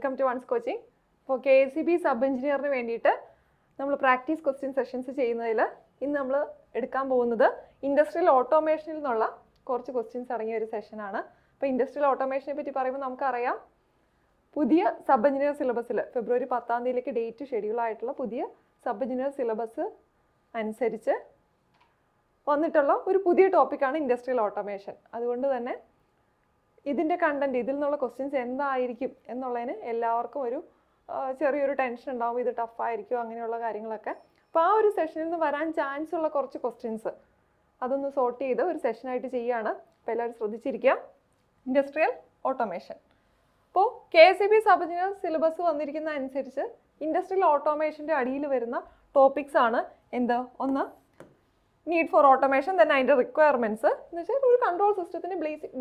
Welcome to One's Coaching. For KSEB sub-engineer, we will practice question sessions. Today, we will do industrial automation questions. For industrial automation, we will do the sub-engineer syllabus. February 10th, we will do the date schedule. The sub-engineer syllabus is a topic on industrial automation. This is the content, this is the questions, all tension down with tough fire. Power session is chance to questions. That is the sort of session I did. Industrial automation. So, KSEB sub-engineer syllabus is industrial automation topics are need for automation, then അതിന്റെ requirements. Control system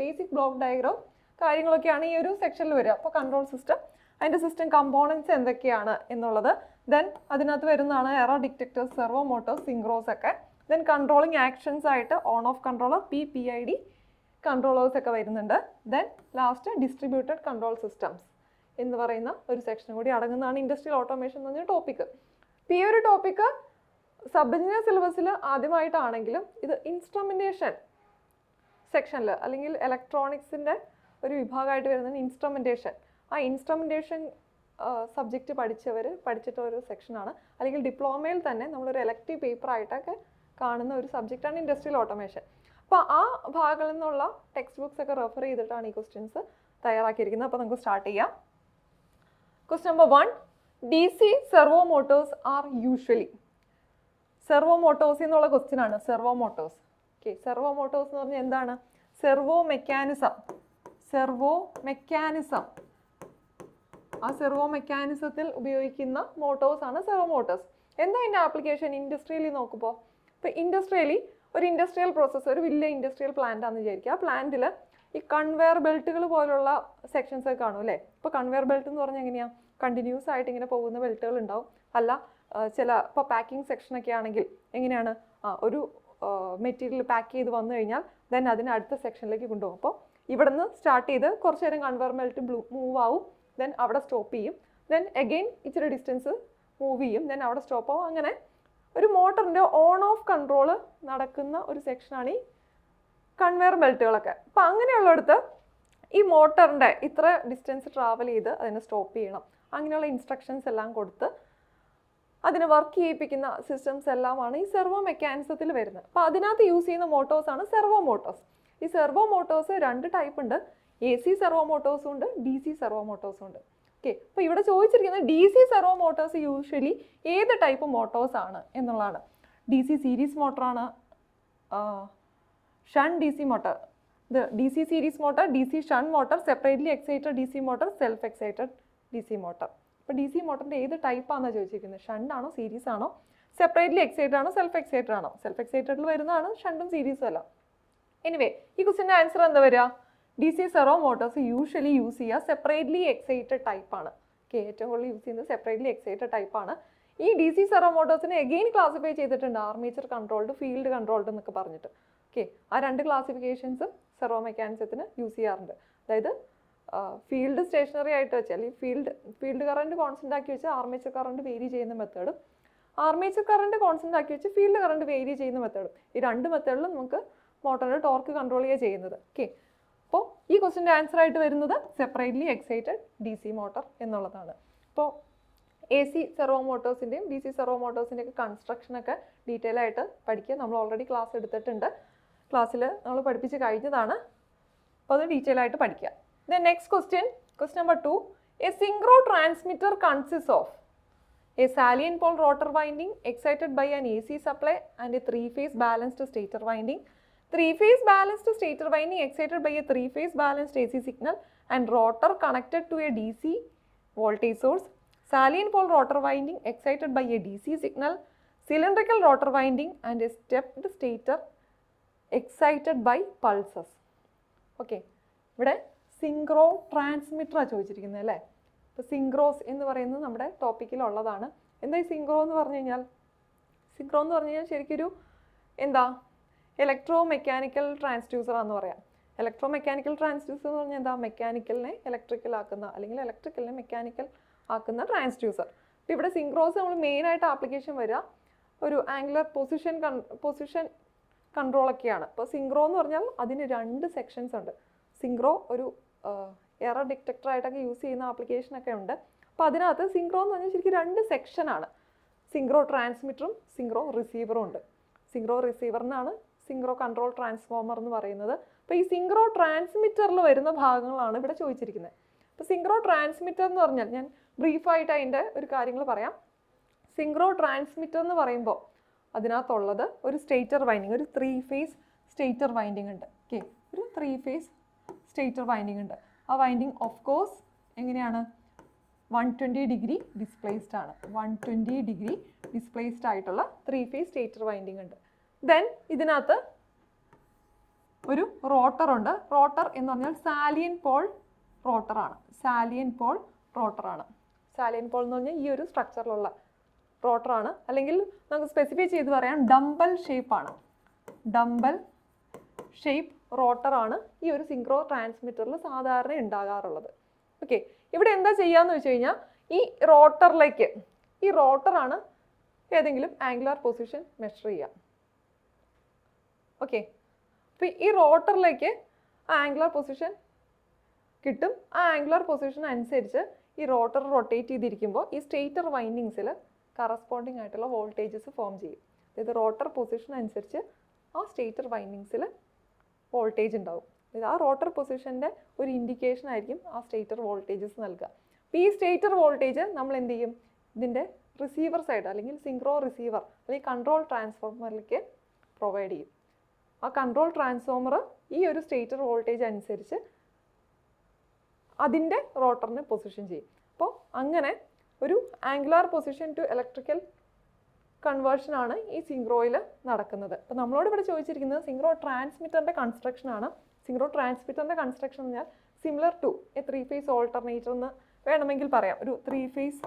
basic block diagram. This section control system. And the system components then error detectors, servo motors, synchros. Then controlling actions on-off controller, PPID controllers. Then last distributed control systems. In this section industrial automation topic. Pure topic. Sub-engineer syllabus is the instrumentation section, electronics is the instrumentation. That instrumentation subject section is diploma elective paper subject and industrial automation. Now, textbooks refer questions. Start question number 1. DC servo motors are usually. Servo motors is the question. Servo motors. Okay. Servo motors is servo mechanism. Servo mechanism. Servo mechanism motors are servo motors. What is the application? Industrially. Industrially, an industrial process, a industrial plant. Plant is conveyor belt sections. Conveyor belt continuous belt. Packing section material pack then that section start move then stop then again इचरे distance move then stop motor on off control section conveyor belt motor distance travel stop instructions. That is work systems servo mechanism. That is used in the motors servo motors. These servo motors are two types. AC servo motors and DC servo motors. Okay. So, here DC servo motors usually what type of motors are. DC series motor, shunt DC motor. The DC series motor, DC shunt motor, separately excited DC motor, self-excited DC motor. But DC motor is either type shunt or series. Separately excited or self-excited. Self-excited is shunt and series. Anyway, this question answer DC servo motors usually use separately excited type. Okay, separately excited type. This DC servo motors again classify armature controlled, field controlled. Okay, these two classifications servo mechanism use. Field stationary field current constant armature current vary cheyna method armature current constant field current vary cheyna method ee rendu method la namukku motor torque control cheya cheynadu. Okay, appo ee question answer aayittu varunathu separately excited DC motor ennalladana. Appo AC servo motors indeyum DC servo motors indeyum construction okke detail aayittu padikka nammal already class edutittunde class il nammal padipichu kayinadana appo adu detail aayittu padikka. The next question, question number 2. A synchro transmitter consists of a salient pole rotor winding excited by an AC supply and a 3-phase balanced stator winding. 3-phase balanced stator winding excited by a 3-phase balanced AC signal and rotor connected to a DC voltage source. Salient pole rotor winding excited by a DC signal, cylindrical rotor winding and a stepped stator excited by pulses. Okay. Synchro transmitter ചോദിച്ചിരിക്കുന്നു അല്ലേ അപ്പോൾ സിൻക്രോസ് എന്ന് പറയുന്നത് നമ്മുടെ ടോപ്പിക്കിൽ ഉള്ളതാണ്. എന്താ ഈ synchro എന്ന് പറഞ്ഞു കഴിഞ്ഞാൽ സിൻക്രോ എന്ന് പറഞ്ഞു കഴിഞ്ഞാൽ ശരിക്കും ഒരു എന്താ ഇലക്ട്രോ മെക്കാനിക്കൽ ട്രാൻസ്ഡ്യൂസർ ആണെന്ന് പറയാം. electromechanical transducer ennu parnja endha mechanical ne electrical aakuna allengil electrical ne mechanical aakuna transducer. Ipo ivide synchros nammal main aayita application varia oru angular position control okkeyaanu. Appo synchro ennu parnjal adine rendu sections undu. Synchro oru error detector aayittu use cheyna application okke undu. Appo adinathu synchro ennu parnjal sherikku rendu section aanu. Synchro transmitter, synchro receiver undu. Synchro receiver naanu synchro control transformer ennu parayunnathu. Appo ee synchro transmitter il varuna bhagangalana ivide choichirikkune. Appo synchro transmitter ennu parnjal njan brief aayittu adinte oru karyangalu parayam. Synchro transmitter ennu parayumbo adinathollathu oru stator winding, oru 3-phase stator winding undu. Okay, oru 3-phase stator winding undu. Aa winding of course enganeyana 120 degree displaced aanu. 120 degree displaced aayittulla 3-phase stator winding undu. Then idinathu oru rotor undu. Rotor ennu parnjal salient pole rotor aanu. Salient pole rotor aanu. Salient pole ennu parnjal ee oru structure ilulla rotor aanu. Allengil namukku specify cheythu parayam dumbbell shape aanu. Dumbbell shape rotor aanu ee oru synchro transmitter il sadharana undagaarullathu. Okay, ഇവിടെ എന്താ ചെയ്യാന്ന് വെച്ച് കഴിഞ്ഞാൽ ഈ റോട്ടറിലേക്ക് ഈ റോട്ടറാണ് ഏതെങ്കിലും angular position measure ചെയ്യുക. ഓക്കെ, അപ്പോൾ ഈ റോട്ടറിലേക്ക് ആംഗുലാർ പൊസിഷൻ കിട്ടും. ആ ആംഗുലാർ പൊസിഷൻ അനുസരിച്ച് ഈ റോട്ടർ റൊട്ടേറ്റ് ചെയ്തിരിക്കുമ്പോൾ ഈ സ്റ്റേറ്റർ വൈൻഡിങ്സിൽ കറസ്പോണ്ടിങ് ആയിട്ടുള്ള വോൾട്ടേജസ് ഫോം ചെയ്യും. അതായത് റോട്ടർ പൊസിഷൻ അനുസരിച്ച് ആ സ്റ്റേറ്റർ വൈൻഡിങ്സിൽ വോൾട്ടേജ് ഉണ്ടാവും. ആ റോട്ടർ പൊസിഷൻ്റെ ഒരു ഇൻഡിക്കേഷൻ ആയിരിക്കും ആ സ്റ്റേറ്റർ വോൾട്ടേജസ് നൽകുക. അപ്പോൾ ഈ സ്റ്റേറ്റർ വോൾട്ടേജ് നമ്മൾ എന്ത് ചെയ്യും, ഇതിൻ്റെ റിസീവർ സൈഡ് അല്ലെങ്കിൽ സിൻക്രോ റിസീവർ അല്ലെങ്കിൽ കൺട്രോൾ ട്രാൻസ്ഫോർമറിലേക്ക് പ്രൊവൈഡ് ചെയ്യും. ആ കൺട്രോൾ ട്രാൻസ്ഫോമർ ഈ ഒരു സ്റ്റേറ്റർ വോൾട്ടേജ് അനുസരിച്ച് അതിൻ്റെ റോട്ടറിനെ പൊസിഷൻ ചെയ്യും. അപ്പോൾ അങ്ങനെ ഒരു ആംഗുലാർ പൊസിഷൻ ടു ഇലക്ട്രിക്കൽ കൺവേർഷനാണ് ഈ സിൻക്രോയിൽ നടക്കുന്നത്. അപ്പോൾ നമ്മളോട് ഇവിടെ ചോദിച്ചിരിക്കുന്നത് സിൻക്രോ ട്രാൻസ്മിറ്ററിൻ്റെ കൺസ്ട്രക്ഷനാണ്. സിൻക്രോ ട്രാൻസ്മിറ്ററിൻ്റെ കൺസ്ട്രക്ഷൻ എന്ന് പറഞ്ഞാൽ similar to A 3-phase alternator എന്ന് വേണമെങ്കിൽ പറയാം. ഒരു 3-phase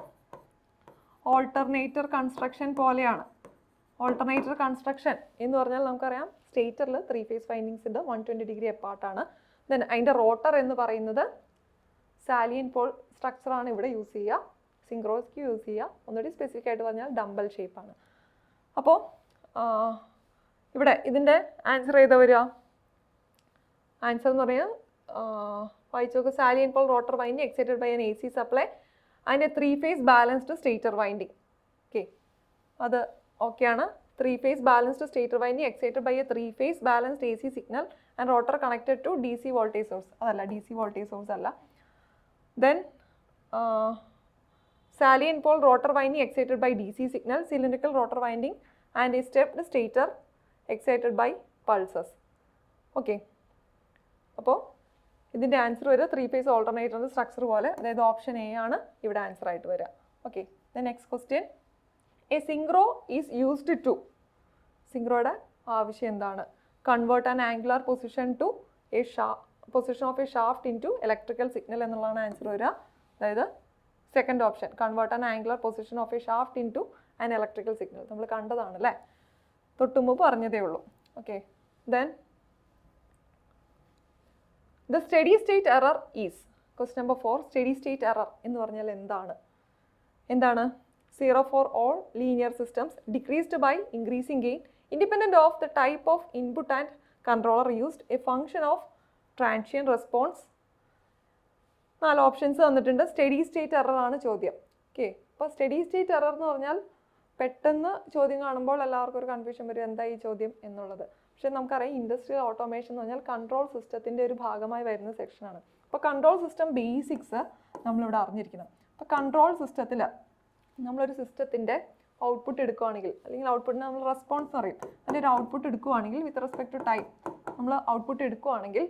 ഓൾട്ടർനേറ്റർ കൺസ്ട്രക്ഷൻ പോലെയാണ്. ഓൾട്ടർനേറ്റർ കൺസ്ട്രക്ഷൻ എന്ന് പറഞ്ഞാൽ നമുക്കറിയാം സ്റ്റേറ്ററിൽ 3-phase വൈൻഡിങ്സിൻ്റെ 120 degree എപ്പാർട്ടാണ്. ദെൻ അതിൻ്റെ റോട്ടർ എന്ന് പറയുന്നത് സാലിയൻ പോൾ സ്ട്രക്ചറാണ് ഇവിടെ യൂസ് ചെയ്യുക, സിൻക്രോയ്ക്ക് യൂസ് ചെയ്യുക. ഒന്നുകൂടി സ്പെസിഫിക് ആയിട്ട് പറഞ്ഞാൽ ഡംബൽ ഷേപ്പാണ്. അപ്പോൾ ഇവിടെ ഇതിൻ്റെ ആൻസർ ചെയ്താൽ വരിക, ആൻസർ എന്ന് പറഞ്ഞാൽ വായിച്ചോക്ക്. Salient pole rotor winding excited by an AC supply and a 3-phase balanced stator winding. Okay, അത് ഓക്കെയാണ്. 3-phase balanced stator winding excited by a 3-phase balanced AC signal and rotor connected to DC voltage source. അതല്ല, DC voltage source അല്ല. Then salient pole rotor winding excited by DC signal, cylindrical rotor winding and a stepped stator excited by pulses. Okay, അപ്പോൾ ഇതിൻ്റെ answer വരിക 3-phase ഓൾട്ടർനേറ്ററിൻ്റെ structure പോലെ, അതായത് option A ആണ് ഇവിടെ answer ആയിട്ട് വരിക. Okay, the next question, a synchro is used to, സിൻക്രോയുടെ ആവശ്യം എന്താണ്? Convert an angular position to a position of a shaft into electrical signal എന്നുള്ളതാണ് ആൻസർ വരിക. അതായത് second option, convert an angular position of a shaft into an electrical signal, നമ്മൾ കണ്ടതാണ് അല്ലേ, തൊട്ടുമ്പ് പറഞ്ഞതേ ഉള്ളൂ. Okay, then the steady state error is, question number 4, steady state error ennu parnjal endana 0 for all linear systems decreased by increasing gain independent of the type of input and controller used, a function of transient response. Naal options vannittund. Steady state error aanu chodyam. Okay, appo steady state error ennu parnjal pettannu chodyam kaanumbol ellarkku oru confusion varum, endha ee chodyam ennullathu. പക്ഷേ നമുക്കറിയാം industrial automation എന്ന് പറഞ്ഞാൽ control സിസ്റ്റത്തിൻ്റെ ഒരു ഭാഗമായി വരുന്ന സെക്ഷനാണ്. അപ്പോൾ കൺട്രോൾ സിസ്റ്റം ബേസിക്സ് നമ്മളിവിടെ അറിഞ്ഞിരിക്കണം. അപ്പോൾ കൺട്രോൾ സിസ്റ്റത്തിൽ നമ്മളൊരു സിസ്റ്റത്തിൻ്റെ ഔട്ട്പുട്ട് എടുക്കുകയാണെങ്കിൽ, അല്ലെങ്കിൽ ഔട്ട്പുട്ടിന് നമ്മൾ റെസ്പോൺസ് അറിയും, അതിൻ്റെ ഒരു ഔട്ട്പുട്ട് എടുക്കുകയാണെങ്കിൽ വിത്ത് റെസ്പെക്ട് ടു ടൈം നമ്മൾ ഔട്ട്പുട്ട് എടുക്കുകയാണെങ്കിൽ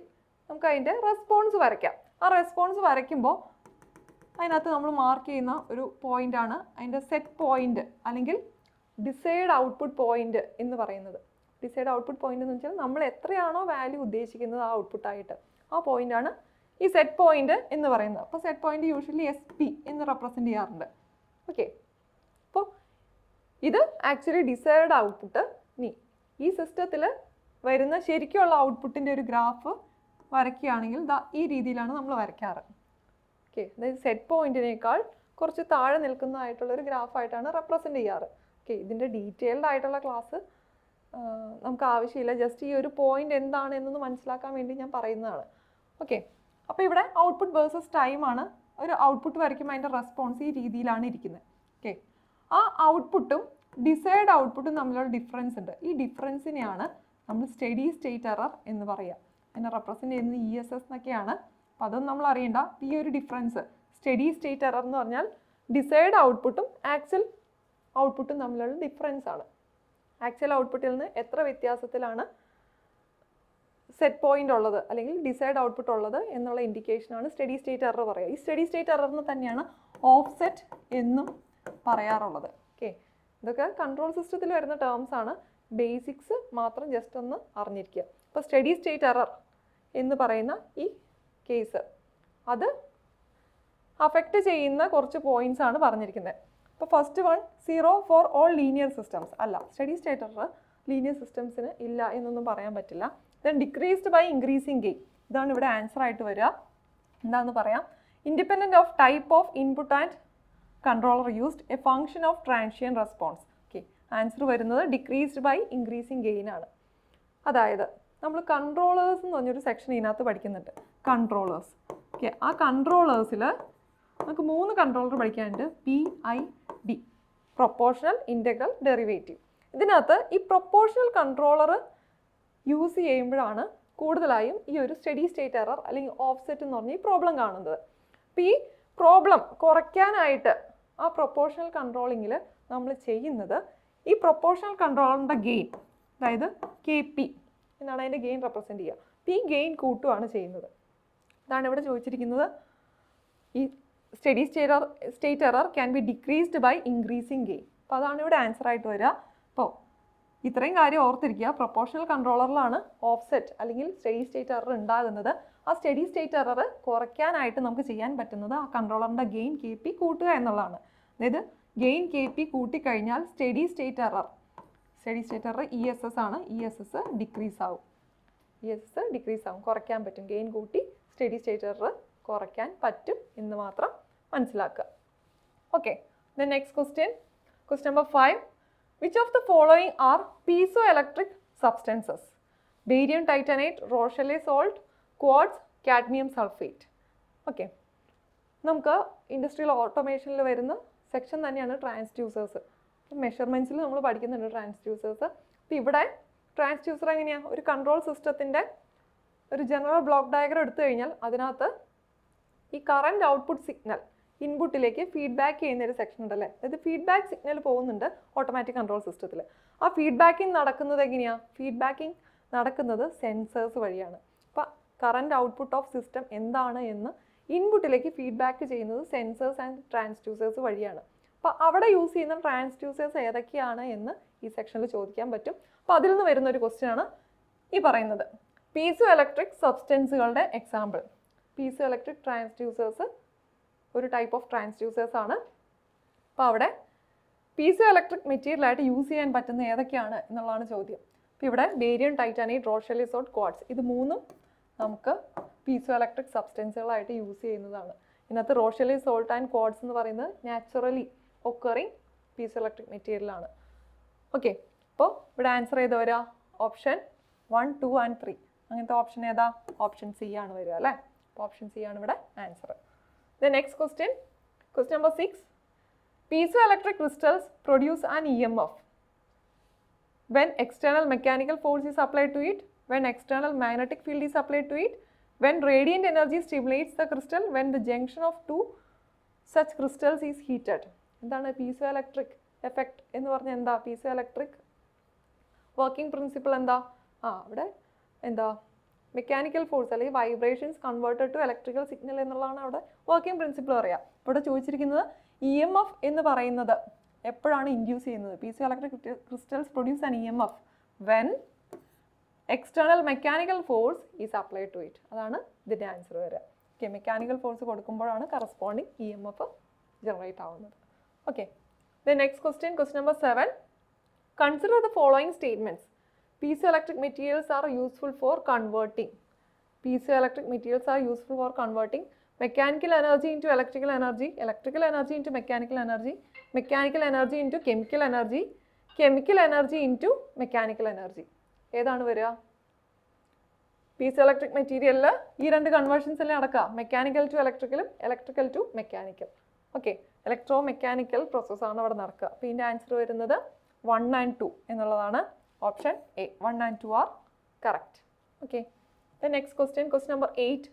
നമുക്ക് അതിൻ്റെ റെസ്പോൺസ് വരയ്ക്കാം. ആ റെസ്പോൺസ് വരയ്ക്കുമ്പോൾ അതിനകത്ത് നമ്മൾ മാർക്ക് ചെയ്യുന്ന ഒരു പോയിൻ്റാണ് അതിൻ്റെ സെറ്റ് പോയിൻ്റ് അല്ലെങ്കിൽ ഡിസൈഡ് ഔട്ട്പുട്ട് പോയിൻ്റ് എന്ന് പറയുന്നത്. ഡിസൈഡ് ഔട്ട്പുട്ട് പോയിന്റ് എന്ന് വെച്ചാൽ നമ്മൾ എത്രയാണോ വാല്യൂ ഉദ്ദേശിക്കുന്നത് ആ ഔട്ട്പുട്ടായിട്ട്, ആ പോയിൻ്റാണ് ഈ സെറ്റ് പോയിന്റ് എന്ന് പറയുന്നത്. അപ്പോൾ സെറ്റ് പോയിന്റ് യൂഷ്വലി SP എന്ന് റെപ്രസെൻ്റ് ചെയ്യാറുണ്ട്. ഓക്കെ, അപ്പോൾ ഇത് ആക്ച്വലി ഡിസൈഡ് ഔട്ട്പുട്ട്. ഇനി ഈ സിസ്റ്റത്തിൽ വരുന്ന ശരിക്കുള്ള ഔട്ട്പുട്ടിൻ്റെ ഒരു ഗ്രാഫ് വരയ്ക്കുകയാണെങ്കിൽ ഈ രീതിയിലാണ് നമ്മൾ വരയ്ക്കാറ്. ഓക്കെ, അതായത് സെറ്റ് പോയിന്റിനേക്കാൾ കുറച്ച് താഴെ നിൽക്കുന്നതായിട്ടുള്ളൊരു ഗ്രാഫായിട്ടാണ് റെപ്രസെൻ്റ് ചെയ്യാറ്. ഓക്കെ, ഇതിൻ്റെ ഡീറ്റെയിൽഡ് ആയിട്ടുള്ള ക്ലാസ് നമുക്ക് ആവശ്യമില്ല, ജസ്റ്റ് ഈ ഒരു പോയിന്റ് എന്താണ് എന്നൊന്ന് മനസ്സിലാക്കാൻ വേണ്ടി ഞാൻ പറയുന്നതാണ്. ഓക്കെ, അപ്പോൾ ഇവിടെ ഔട്ട്പുട്ട് വേഴ്സസ് ടൈമാണ്. ഒരു ഔട്ട്പുട്ട് വരയ്ക്കുമ്പോൾ അതിൻ്റെ റെസ്പോൺസ് ഈ രീതിയിലാണ് ഇരിക്കുന്നത്. ഓക്കെ, ആ ഔട്ട്പുട്ടും ഡിസൈർഡ് ഔട്ട്പുട്ടും തമ്മിലുള്ള ഡിഫറൻസ് ഉണ്ട്. ഈ ഡിഫറൻസിനെയാണ് നമ്മൾ സ്റ്റഡി സ്റ്റേറ്റ് എറർ എന്ന് പറയുക. അതിനെ റെപ്രസെൻ്റ് ചെയ്യുന്നത് ESS എന്നൊക്കെയാണ്. അപ്പോൾ അതൊന്നും നമ്മൾ അറിയണ്ട. ഈ ഒരു ഡിഫറൻസ് സ്റ്റഡി സ്റ്റേറ്റ് എറർ എന്ന് പറഞ്ഞാൽ ഡിസൈർഡ് ഔട്ട്പുട്ടും ആക്ച്വൽ ഔട്ട്പുട്ടും തമ്മിലുള്ള ഡിഫറൻസ് ആണ്. ആക്ച്വൽ ഔട്ട്പുട്ടിൽ നിന്ന് എത്ര വ്യത്യാസത്തിലാണ് സെറ്റ് പോയിന്റ് ഉള്ളത് അല്ലെങ്കിൽ ഡിസൈഡ് ഔട്ട്പുട്ട് ഉള്ളത് എന്നുള്ള ഇൻഡിക്കേഷനാണ് സ്റ്റഡി സ്റ്റേറ്റ് എറർ പറയുക. ഈ സ്റ്റഡി സ്റ്റേറ്റ് എറർ എന്ന് തന്നെയാണ് ഓഫ്സെറ്റ് എന്നും പറയാറുള്ളത്. ഓക്കെ, ഇതൊക്കെ കൺട്രോൾ സിസ്റ്റത്തിൽ വരുന്ന ടേംസ് ആണ്. ബേസിക്സ് മാത്രം ജസ്റ്റ് ഒന്ന് അറിഞ്ഞിരിക്കുക. അപ്പോൾ സ്റ്റഡി സ്റ്റേറ്റ് എറർ എന്ന് പറയുന്ന ഈ കേസ് അത് അഫക്റ്റ് ചെയ്യുന്ന കുറച്ച് പോയിന്റ്സ് ആണ് പറഞ്ഞിരിക്കുന്നത്. അപ്പോൾ first one 0 for all linear systems അല്ല, സ്റ്റഡി സ്റ്റേറ്റ് എറർ ലീനിയർ സിസ്റ്റംസിന് ഇല്ല എന്നൊന്നും പറയാൻ പറ്റില്ല. Then decreased by increasing gain, ഇതാണ് ഇവിടെ ആൻസർ ആയിട്ട് വരിക. എന്താണെന്ന് പറയാം, independent of type of input and controller used a function of transient response. Okay, answer വരുന്നത് ഡിക്രീസ്ഡ് ബൈ ഇൻക്രീസിങ് ഗെയിൻ ആണ്. അതായത് നമ്മൾ കൺട്രോളേഴ്സ് എന്ന് പറഞ്ഞൊരു സെക്ഷൻ ഇതിനകത്ത് പഠിക്കുന്നുണ്ട്. കൺട്രോളേഴ്സ്, ഓക്കെ, ആ കൺട്രോളേഴ്സിൽ നമുക്ക് 3 കൺട്രോളർ പഠിക്കാനുണ്ട്. PID, proportional, integral, derivative. ഇതിനകത്ത് ഈ പ്രൊപ്പോർഷണൽ കൺട്രോളർ യൂസ് ചെയ്യുമ്പോഴാണ് കൂടുതലായും ഈ ഒരു സ്റ്റഡി സ്റ്റേറ്റ് എറർ അല്ലെങ്കിൽ ഓഫ്സെറ്റ് എന്ന് പറഞ്ഞ ഈ പ്രോബ്ലം കാണുന്നത്. അപ്പോൾ ഈ പ്രോബ്ലം കുറയ്ക്കാനായിട്ട് ആ പ്രൊപ്പോർഷണൽ കൺട്രോളിങ്ങിൽ നമ്മൾ ചെയ്യുന്നത് ഈ പ്രൊപ്പോർഷണൽ കൺട്രോളറിൻ്റെ ഗെയിൻ, അതായത് Kp എന്നാണ് അതിൻ്റെ ഗെയിൻ റെപ്രസെൻ്റ് ചെയ്യുക. അപ്പോൾ ഈ ഗെയിൻ കൂട്ടുകയാണ് ചെയ്യുന്നത്. അതാണ് ഇവിടെ ചോദിച്ചിരിക്കുന്നത്. ഈ steady state error can be decreased by increasing gain. അപ്പോൾ അതാണ് ഇവിടെ ആൻസർ ആയിട്ട് വരിക. അപ്പോൾ ഇത്രയും കാര്യം ഓർത്തിരിക്കുക. പ്രൊപ്പോർഷണൽ കൺട്രോളറിലാണ് ഓഫ്സെറ്റ് അല്ലെങ്കിൽ സ്റ്റഡി സ്റ്റേറ്റ് എറർ ഉണ്ടാകുന്നത്. ആ സ്റ്റഡി സ്റ്റേറ്റ് എറർ കുറയ്ക്കാനായിട്ട് നമുക്ക് ചെയ്യാൻ പറ്റുന്നത് ആ കൺട്രോളറിൻ്റെ ഗെയിൻ Kp കൂട്ടുക എന്നുള്ളതാണ്. അതായത് ഗെയിൻ Kp കൂട്ടിക്കഴിഞ്ഞാൽ സ്റ്റഡി സ്റ്റേറ്റ് എറർ ESS ആണ്. ESS ഡിക്രീസ് ആവും, കുറയ്ക്കാൻ പറ്റും. ഗെയിൻ കൂട്ടി സ്റ്റഡി സ്റ്റേറ്റ് എറർ കുറയ്ക്കാൻ പറ്റും എന്ന് മാത്രം മനസ്സിലാക്കുക. Okay, the next question number 5. Which of the following are piezoelectric substances? Barium titanate, Rochelle salt, quartz, cadmium sulfate. Okay. നമുക്ക് ഇൻഡസ്ട്രിയൽ ഓട്ടോമേഷനിൽ വരുന്ന സെക്ഷൻ തന്നെയാണ് ട്രാൻസ്ഡ്യൂസേഴ്സ്. മെഷർമെൻറ്റ്സിൽ നമ്മൾ പഠിക്കുന്നുണ്ട് ട്രാൻസ്ഡ്യൂസേഴ്സ്. അപ്പോൾ ഇവിടെ ട്രാൻസ്ഡ്യൂസർ എങ്ങനെയാണ്, ഒരു കൺട്രോൾ സിസ്റ്റത്തിൻ്റെ ഒരു ജനറൽ ബ്ലോക്ക് ഡയഗ്രം എടുത്തു കഴിഞ്ഞാൽ അതിനകത്ത് ഈ കറൻറ്റ് ഔട്ട്പുട്ട് സിഗ്നൽ ഇൻപുട്ടിലേക്ക് ഫീഡ്ബാക്ക് ചെയ്യുന്നൊരു സെക്ഷൻ ഉണ്ടല്ലേ. അതായത് ഫീഡ്ബാക്ക് സിഗ്നൽ പോകുന്നുണ്ട് ഓട്ടോമാറ്റിക് കൺട്രോൾ സിസ്റ്റത്തിൽ. ആ ഫീഡ്ബാക്കിംഗ് നടക്കുന്നത് എങ്ങനെയാണ്? ഫീഡ്ബാക്കിംഗ് നടക്കുന്നത് സെൻസേഴ്സ് വഴിയാണ്. അപ്പോൾ കറൻറ്റ് ഔട്ട്പുട്ട് ഓഫ് സിസ്റ്റം എന്താണ് എന്ന് ഇൻപുട്ടിലേക്ക് ഫീഡ്ബാക്ക് ചെയ്യുന്നത് സെൻസേഴ്സ് ആൻഡ് ട്രാൻസ്ഡ്യൂസേഴ്സ് വഴിയാണ്. അപ്പോൾ അവിടെ യൂസ് ചെയ്യുന്ന ട്രാൻസ്ഡ്യൂസേഴ്സ് ഏതൊക്കെയാണ് എന്ന് ഈ സെക്ഷനിൽ ചോദിക്കാൻ പറ്റും. അപ്പോൾ അതിൽ നിന്ന് വരുന്ന ഒരു ക്വസ്റ്റ്യൻ ആണ് ഈ പറയുന്നത്. പീസോ ഇലക്ട്രിക് സബ്സ്റ്റൻസുകളുടെ എക്സാമ്പിൾ. പീസോ ഇലക്ട്രിക് ട്രാൻസ്ഡ്യൂസേഴ്സ് ഒരു ടൈപ്പ് ഓഫ് ട്രാൻസ്ഡ്യൂസേഴ്സ് ആണ്. അപ്പോൾ അവിടെ പീസോ ഇലക്ട്രിക് മെറ്റീരിയൽ ആയിട്ട് യൂസ് ചെയ്യാൻ പറ്റുന്ന ഏതൊക്കെയാണ് എന്നുള്ളതാണ് ചോദ്യം. അപ്പോൾ ഇവിടെ ബേരിയം, ടൈറ്റാനൈറ്റ്, റോഷെൽ സോൾട്ട്, ക്വാർട്സ് ഇത് 3 നമുക്ക് പീസോ ഇലക്ട്രിക് സബ്സ്റ്റൻസുകളായിട്ട് യൂസ് ചെയ്യുന്നതാണ്. ഇതിനകത്ത് റോഷെൽ സോൾട്ട് ആൻഡ് ക്വാർട്സ് എന്ന് പറയുന്നത് നാച്ചുറലി ഒക്കറിങ് പീസോ ഇലക്ട്രിക് മെറ്റീരിയലാണ്. ഓക്കെ, അപ്പോൾ ഇവിടെ ആൻസർ ചെയ്ത് വരിക ഓപ്ഷൻ 1, 2 and 3. അങ്ങനത്തെ ഓപ്ഷൻ ഏതാ? ഓപ്ഷൻ സി ആണ് വരിക അല്ലേ. അപ്പോൾ ഓപ്ഷൻ സി ആണ് ഇവിടെ answer. The next question number 6. Piezoelectric crystals produce an EMF when external mechanical force is applied to it, when external magnetic field is applied to it, when radiant energy stimulates the crystal, when the junction of 2 such crystals is heated. Endana piezoelectric effect ennu parnja endha? Piezoelectric working principle endha? Avide endha mechanical force അല്ലെങ്കിൽ vibrations converted to electrical signal എന്നുള്ളതാണ് അവിടെ working principle അറിയാം. ഇവിടെ ചോദിച്ചിരിക്കുന്നത് EMF എന്ന് പറയുന്നത് എപ്പോഴാണ് induce ചെയ്യുന്നത്? Piezo electric crystals produce an EMF when external mechanical force is applied to it. അതാണ് ഇതിൻ്റെ ആൻസർ വരിക. ഓക്കെ, മെക്കാനിക്കൽ ഫോഴ്സ് കൊടുക്കുമ്പോഴാണ് കറസ്പോണ്ടിങ് EMF ജനറേറ്റ് ആവുന്നത്. Okay, the next question number 7. Consider the following statements. Piezoelectric materials are useful for converting Piezoelectric materials are useful for converting mechanical energy into electrical energy, electrical energy into mechanical energy into chemical energy into mechanical energy. Edana varya? Piezoelectric material la ee rendu conversions alle nadakka, mechanical to electrical, electrical to mechanical. Okay, electromechanical process aanu avada nadakka. Appo inde answer varunathu 1 and 2 ennalladana option A. 1 and 2 are correct. Okay. The next question, question number 8.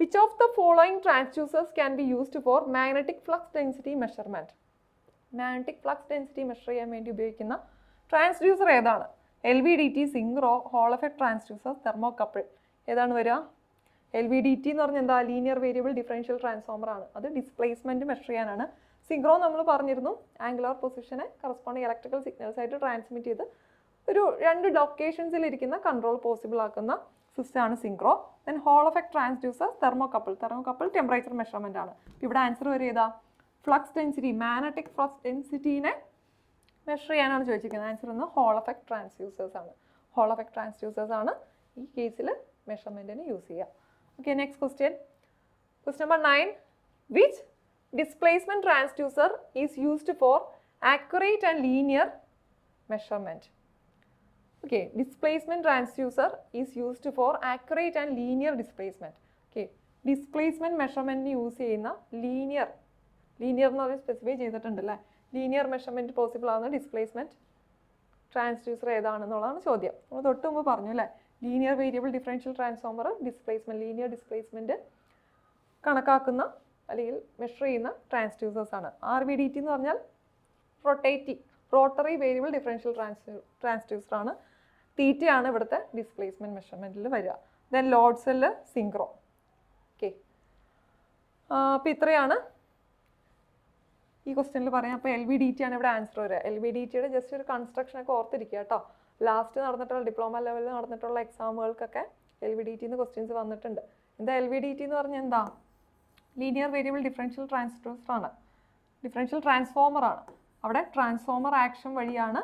Which of the following transducers can be used for magnetic flux density measurement? Magnetic flux density measurement ubhayikkunna transducer edana? LVDT, single Hall effect transducers, thermocouple. Edana varu? LVDT ennu parnendha linear variable differential transformer aanu. Adu displacement measure cheyanana. Synchro nammal parnirunnu angular position corresponding electrical signals aayittu transmit cheyidu oru rendu locations il irikkunna control possible aakunna system aanu synchro. Then Hall effect transducers, thermocouple. Thermocouple temperature measurement aanu. Ivide answer varu edha? Flux density, magnetic flux density ne measure cheyananu choichikkunna. Answer ennu Hall effect transducers aanu. Hall effect transducers aanu ee case il measurement ne use cheya. Okay, next question. Question number 9. Which displacement transducer is used for accurate and linear measurement? Okay, displacement transducer is used for accurate and linear displacement. Okay, displacement measurement ne use cheyna linear ennu specify cheyidittundalle. Linear measurement possible aanu displacement transducer edana ennalladana chodyam. Nammal thottu mumph parnju alle linear variable differential transformer displacement linear displacement kanakakkunna allekil measure cheyna transducers aanu. RVDT ennu parnjal rotating rotary variable differential transducer aanu. Theta aanu ivrte displacement measurement il varu. Then load cell synchro. Okay, appo ithrayana ee question il parayam. Appo LVDT aanu ivda answer varu. LVDT ide just oru construction okke orthirikka ട്ടോ. Last നടന്നിട്ടുള്ള diploma level നടന്നിട്ടുള്ള എക്സാമുകൾക്കൊക്കെ LVDT ന്ന് questions വന്നിട്ടുണ്ട്. എന്താ LVDT എന്ന് പറഞ്ഞാൽ എന്താ? Linear variable differential transducer ആണ്. ഡിഫറൻഷ്യൽ ട്രാൻസ്ഫോമർ ആണ്. അവിടെ ട്രാൻസ്ഫോമർ ആക്ഷൻ വഴിയാണ്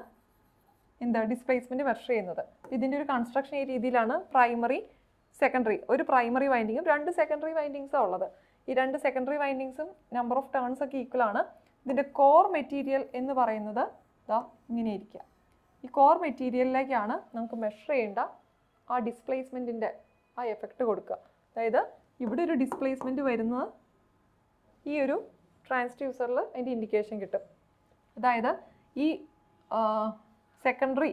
എന്താ ഡിസ്പ്ലേസ്മെന്റ് മെഷർ ചെയ്യുന്നത്. ഇതിന്റെ ഒരു കൺസ്ട്രക്ഷൻ ഈ രീതിയിലാണ്. പ്രൈമറി സെക്കൻഡറി, ഒരു പ്രൈമറി വൈൻഡിങ്ങും രണ്ട് സെക്കൻഡറി വൈൻഡിങ്സാണ് ഉള്ളത്. ഈ രണ്ട് സെക്കൻഡറി വൈൻഡിങ്സും നമ്പർ ഓഫ് ടേൺസ് ഒക്കെ ഈക്വൽ ആണ്. ഇതിന്റെ കോർ മെറ്റീരിയൽ എന്ന് പറയുന്നത് ദാ ഇങ്ങനെ ഇരിക്കുക. ഈ കോർ മെറ്റീരിയലിലേക്കാണ് നമുക്ക് മെഷർ ചെയ്യേണ്ട ആ ഡിസ്പ്ലേസ്മെന്റിന്റെ ആ എഫക്റ്റ് കൊടുക്കുക. അതായത് ഇവിടെ ഒരു ഡിസ്പ്ലേസ്മെന്റ് വരുന്നത് ഈ ഒരു ട്രാൻസ്ഡ്യൂസറിൽ അതിൻ്റെ ഇൻഡിക്കേഷൻ കിട്ടും. അതായത് ഈ സെക്കൻഡറി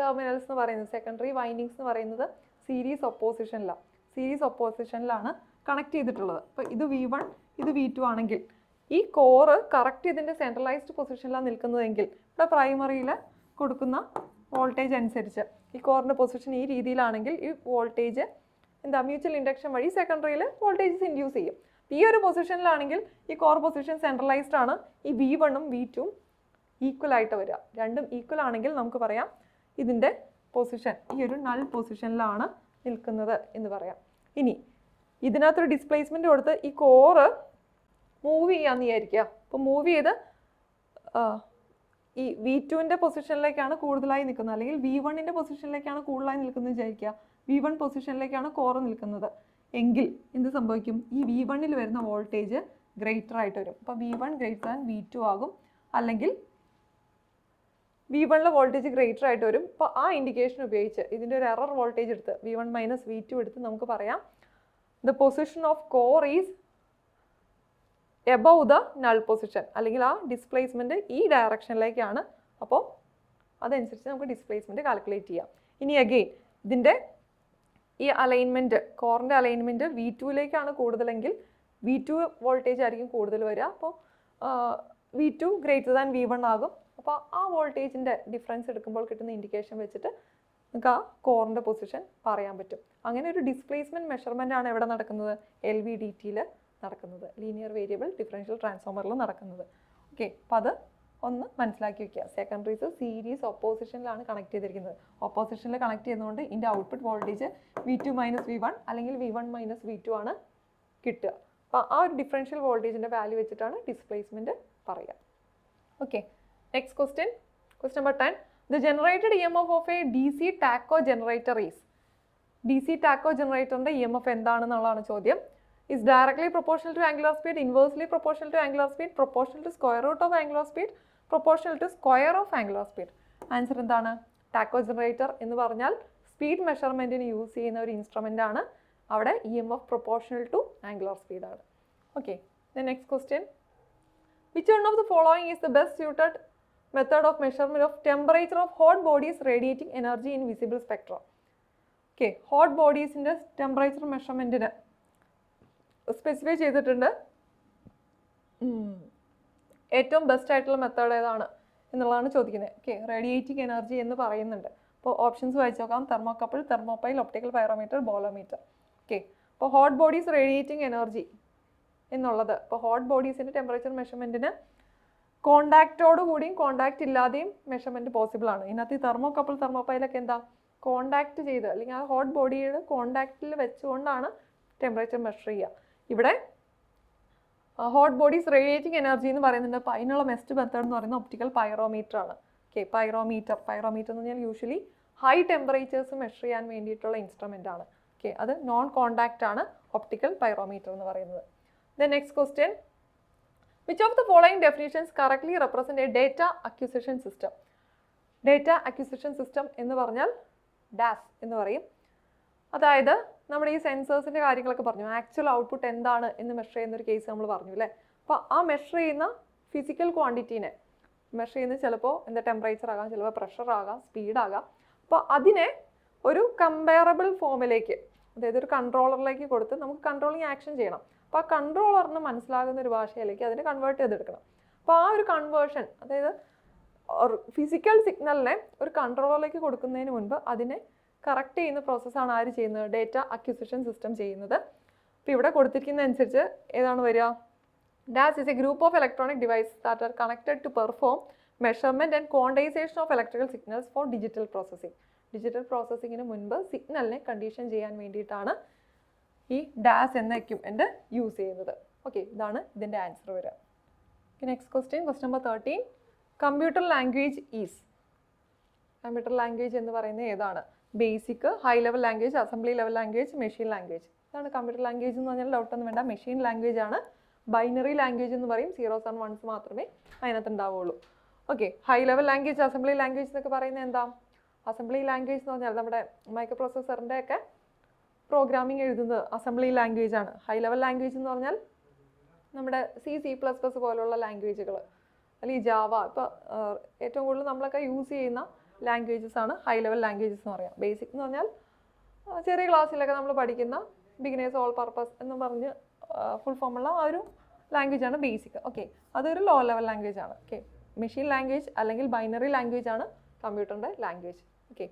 ടെർമിനൽസ് എന്ന് പറയുന്നത്, സെക്കൻഡറി വൈൻഡിങ്സ് എന്ന് പറയുന്നത് സീരീസ് ഒപ്പോസിഷനിലാണ് കണക്ട് ചെയ്തിട്ടുള്ളത്. അപ്പോൾ ഇത് V1 ഇത് V2 ആണെങ്കിൽ ഈ കോറ് കറക്റ്റ് ഇതിൻ്റെ സെൻട്രലൈസ്ഡ് പൊസിഷനിലാണ് നിൽക്കുന്നതെങ്കിൽ ഇവിടെ പ്രൈമറിയിൽ കൊടുക്കുന്ന വോൾട്ടേജ് അനുസരിച്ച് ഈ കോറിൻ്റെ പൊസിഷൻ ഈ രീതിയിലാണെങ്കിൽ ഈ വോൾട്ടേജ് എന്താ മ്യൂച്വൽ ഇൻഡക്ഷൻ വഴി സെക്കൻഡറിയിൽ വോൾട്ടേജസ് ഇൻഡ്യൂസ് ചെയ്യും. ഈ ഒരു പൊസിഷനിലാണെങ്കിൽ ഈ കോർ പൊസിഷൻ സെൻട്രലൈസ്ഡ് ആണ്. ഈ V1ഉം V2ഉം ഈക്വൽ ആയിട്ട് വരിക. രണ്ടും ഈക്വൽ ആണെങ്കിൽ നമുക്ക് പറയാം ഇതിൻ്റെ പൊസിഷൻ ഈ ഒരു നൾ പൊസിഷനിലാണ് നിൽക്കുന്നത് എന്ന് പറയാം. ഇനി ഇതിനകത്തൊരു ഡിസ്പ്ലേസ്മെൻറ്റ് കൊടുത്ത് ഈ കോറ് മൂവ് ചെയ്യാമെന്ന് വിചാരിക്കുക. അപ്പോൾ മൂവ് ചെയ്ത് ഈ V2ൻ്റെ പൊസിഷനിലേക്കാണ് കൂടുതലായി നിൽക്കുന്നത്, അല്ലെങ്കിൽ V1ൻ്റെ പൊസിഷനിലേക്കാണ് കൂടുതലായി നിൽക്കുന്നത് വിചാരിക്കുക. V1 പൊസിഷനിലേക്കാണ് കോറ് നിൽക്കുന്നത് എങ്കിൽ എന്ത് സംഭവിക്കും? ഈ V1ൽ വരുന്ന വോൾട്ടേജ് ഗ്രേറ്റർ ആയിട്ട് വരും. അപ്പോൾ V1 > V2 ആകും, അല്ലെങ്കിൽ V1ലെ വോൾട്ടേജ് ഗ്രേറ്റർ ആയിട്ട് വരും. അപ്പോൾ ആ ഇൻഡിക്കേഷൻ ഉപയോഗിച്ച് ഇതിൻ്റെ ഒരു എറർ വോൾട്ടേജ് എടുത്ത് V1 - V2 എടുത്ത് നമുക്ക് പറയാം the position of core is above the null position, അല്ലെങ്കിൽ ആ ഡിസ്പ്ലേസ്മെൻറ്റ് ഈ ഡയറക്ഷനിലേക്കാണ്. അപ്പോൾ അതനുസരിച്ച് നമുക്ക് ഡിസ്പ്ലേസ്മെൻറ്റ് കാൽക്കുലേറ്റ് ചെയ്യാം. ഇനി അഗെയിൻ ഇതിൻ്റെ ഈ അലൈൻമെൻറ്റ്, കോറിൻ്റെ അലൈൻമെൻറ്റ് V2ലേക്കാണ് കൂടുതലെങ്കിൽ V2 വോൾട്ടേജ് ആയിരിക്കും കൂടുതൽ വരിക. അപ്പോൾ V2 > V1 ആകും. അപ്പോൾ ആ വോൾട്ടേജിൻ്റെ ഡിഫറൻസ് എടുക്കുമ്പോൾ കിട്ടുന്ന ഇൻഡിക്കേഷൻ വെച്ചിട്ട് നമുക്ക് ആ കോറിൻ്റെ പൊസിഷൻ പറയാൻ പറ്റും. അങ്ങനെ ഒരു ഡിസ്പ്ലേസ്മെൻറ്റ് മെഷർമെൻ്റ് ആണ് എവിടെ നടക്കുന്നത്? LVDTയിൽ നടക്കുന്നത്, ലീനിയർ വേരിയബിൾ ഡിഫറൻഷ്യൽ ട്രാൻസ്ഫോമറിൽ നടക്കുന്നത്. ഓക്കെ, അപ്പോൾ അത് ഒന്ന് മനസ്സിലാക്കി വയ്ക്കുക. സെക്കൻഡറീസ് സീരീസ് ഓപ്പോസിഷനിലാണ് കണക്ട് ചെയ്തിരിക്കുന്നത്. ഓപ്പോസിഷനിൽ കണക്ട് ചെയ്യുന്നതുകൊണ്ട് ഇതിൻ്റെ ഔട്ട്പുട്ട് വോൾട്ടേജ് V2 - V1 അല്ലെങ്കിൽ V1 - V2 ആണ് കിട്ടുക. അപ്പോൾ ആ ഒരു ഡിഫറൻഷ്യൽ വോൾട്ടേജിൻ്റെ വാല്യൂ വെച്ചിട്ടാണ് ഡിസ്പ്ലേസ്മെൻറ്റ് പറയുക. Okay, next question, question number 10. The generated EMF of a DC tacho generator is DC tacho generator inde EMF endaanu ennaanu chodyam. Is directly proportional to angular speed, inversely proportional to angular speed, proportional to square root of angular speed, proportional to square of angular speed. Answer endana tacho generator ennu parnal speed measurement in use cheyna or instrument aanu avade EMF proportional to angular speed aanu. Okay, the next question, which one of the following is the best suited method of measurement of temperature of hot bodies radiating energy in visible spectra? Okay, hot bodies in the temperature measurement in specify ചെയ്തിട്ടുണ്ട്. ഏറ്റവും best ആയിട്ടുള്ള method ഏതാണ് എന്നുള്ളതാണ് ചോദിക്കുന്നത്. Okay, radiating energy എന്ന് പറയുന്നുണ്ട്. അപ്പോൾ options വായിച്ചു നോക്കാം. Thermocouple, thermopile, optical pyrometer, bolometer. Okay, അപ്പോൾ ഹോട്ട് ബോഡീസ് റേഡിയേറ്റിംഗ് എനർജി എന്നുള്ളത്, ഇപ്പോൾ ഹോട്ട് ബോഡീസിൻ്റെ ടെമ്പറേച്ചർ മെഷർമെൻറ്റിന് കോണ്ടാക്റ്റോട് കൂടിയും കോണ്ടാക്റ്റ് ഇല്ലാതെയും മെഷർമെൻറ്റ് പോസിബിളാണ്. ഇതിനകത്ത് ഈ തെർമോകപ്പിൾ, തെർമോപൈലൊക്കെ എന്താ കോണ്ടാക്റ്റ് ചെയ്ത് അല്ലെങ്കിൽ ആ ഹോട്ട് ബോഡിയുടെ കോണ്ടാക്റ്റിൽ വെച്ചുകൊണ്ടാണ് ടെമ്പറേച്ചർ മെഷർ ചെയ്യുക. ഇവിടെ ഹോട്ട് ബോഡീസ് റേഡിയേറ്റിംഗ് എനർജി എന്ന് പറയുന്നുണ്ട്. അപ്പോൾ അതിനുള്ള ബെസ്റ്റ് മെത്തേഡ് എന്ന് പറയുന്നത് ഒപ്റ്റിക്കൽ പൈറോമീറ്റർ ആണ്. ഓക്കെ, പൈറോമീറ്റർ എന്ന് പറഞ്ഞാൽ യൂഷ്വലി ഹൈ ടെമ്പറേച്ചേഴ്സ് മെഷർ ചെയ്യാൻ വേണ്ടിയിട്ടുള്ള ഇൻസ്ട്രുമെൻ്റ് ആണ്. ഓക്കെ, അത് നോൺ കോണ്ടാക്റ്റ് ആണ് ഒപ്റ്റിക്കൽ പൈറോമീറ്റർ എന്ന് പറയുന്നത്. The next question, which of the following definitions correctly represent a data acquisition system? Data acquisition system എന്ന് പറഞ്ഞാൽ ഡാസ് എന്ന് പറയും. അതായത് നമ്മുടെ ഈ സെൻസേഴ്സിൻ്റെ കാര്യങ്ങളൊക്കെ പറഞ്ഞു, ആക്ച്വൽ ഔട്ട്പുട്ട് എന്താണ് എന്ന് മെഷർ ചെയ്യുന്നൊരു കേസ് നമ്മൾ പറഞ്ഞു അല്ലേ. അപ്പോൾ ആ മെഷർ ചെയ്യുന്ന ഫിസിക്കൽ ക്വാണ്ടിറ്റീനെ മെഷർ ചെയ്യുന്നത് ചിലപ്പോൾ എന്താ ടെമ്പറേച്ചർ ആകാം, ചിലപ്പോൾ പ്രഷറാകാം, സ്പീഡാകാം. അപ്പോൾ അതിനെ ഒരു കമ്പയറബിൾ ഫോമിലേക്ക്, അതായത് ഒരു കൺട്രോളറിലേക്ക് കൊടുത്ത് നമുക്ക് കൺട്രോളിങ് ആക്ഷൻ ചെയ്യണം. അപ്പോൾ ആ കൺട്രോളറിന് മനസ്സിലാകുന്ന ഒരു ഭാഷയിലേക്ക് അതിനെ കൺവേർട്ട് ചെയ്തെടുക്കണം. അപ്പോൾ ആ ഒരു കൺവേർഷൻ, അതായത് ഫിസിക്കൽ സിഗ്നലിനെ ഒരു കൺട്രോളറിലേക്ക് കൊടുക്കുന്നതിന് മുൻപ് അതിനെ കറക്റ്റ് ചെയ്യുന്ന പ്രോസസ്സാണ് ആര് ചെയ്യുന്നത്? ഡേറ്റ അക്വിസിഷൻ സിസ്റ്റം ചെയ്യുന്നത്. അപ്പോൾ ഇവിടെ കൊടുത്തിരിക്കുന്നതനുസരിച്ച് ഏതാണ് വരിക? DAS is a group of electronic device that are connected to perform measurement and quantization of electrical signals for digital processing. Digital പ്രോസസ്സിങ്ങിന് മുൻപ് സിഗ്നലിനെ കണ്ടീഷൻ ചെയ്യാൻ വേണ്ടിയിട്ടാണ് ഈ ഡാസ് എന്ന എക്യുപ്മെൻറ്റ് യൂസ് ചെയ്യുന്നത്. ഓക്കെ, ഇതാണ് ഇതിൻ്റെ ആൻസർ വരിക. Next question, question number 13, computer language is? Computer language എന്ന് പറയുന്നത് ഏതാണ്? BASIC, high level language, assembly level language, machine language. ഇതാണ് കമ്പ്യൂട്ടർ ലാംഗ്വേജ് എന്ന് പറഞ്ഞാൽ ഡൗട്ടൊന്നും വേണ്ട, മെഷീൻ ലാംഗ്വേജ് ആണ്. ബൈനറി ലാംഗ്വേജ് എന്ന് പറയും, സീറോസ് ആൻഡ് വൺസ് മാത്രമേ അതിനകത്ത് ഉണ്ടാവുകയുള്ളൂ. Okay, high level language, assembly language എന്നൊക്കെ പറയുന്നത് എന്താ? അസംബ്ലി ലാംഗ്വേജ് എന്ന് പറഞ്ഞാൽ നമ്മുടെ മൈക്രോ പ്രോസസ്സറിൻ്റെ ഒക്കെ പ്രോഗ്രാമിംഗ് എഴുതുന്നത് അസംബ്ലി ലാംഗ്വേജ് ആണ്. ഹൈ ലെവൽ ലാംഗ്വേജ് എന്ന് പറഞ്ഞാൽ നമ്മുടെ C++ പോലുള്ള ലാംഗ്വേജുകൾ, അല്ലെങ്കിൽ ജാവ, ഇപ്പോൾ ഏറ്റവും കൂടുതൽ നമ്മളൊക്കെ യൂസ് ചെയ്യുന്ന ലാംഗ്വേജസ് ആണ് ഹൈ ലെവൽ ലാംഗ്വേജസ് എന്ന് പറയാം. ബേസിക് എന്ന് പറഞ്ഞാൽ ചെറിയ ക്ലാസ്സിലൊക്കെ നമ്മൾ പഠിക്കുന്ന ബിഗിനേഴ്സ് ഓൾ പർപ്പസ് എന്ന് പറഞ്ഞ് ഫുൾ ഫോമുള്ള ആ ഒരു ലാംഗ്വേജാണ് ബേസിക്. ഓക്കെ, അതൊരു ലോ ലെവൽ ലാംഗ്വേജ് ആണ്. ഓക്കെ, മെഷീൻ ലാംഗ്വേജ് അല്ലെങ്കിൽ ബൈനറി ലാംഗ്വേജ് ആണ് കമ്പ്യൂട്ടറിൻ്റെ ലാംഗ്വേജ്. ഓക്കെ,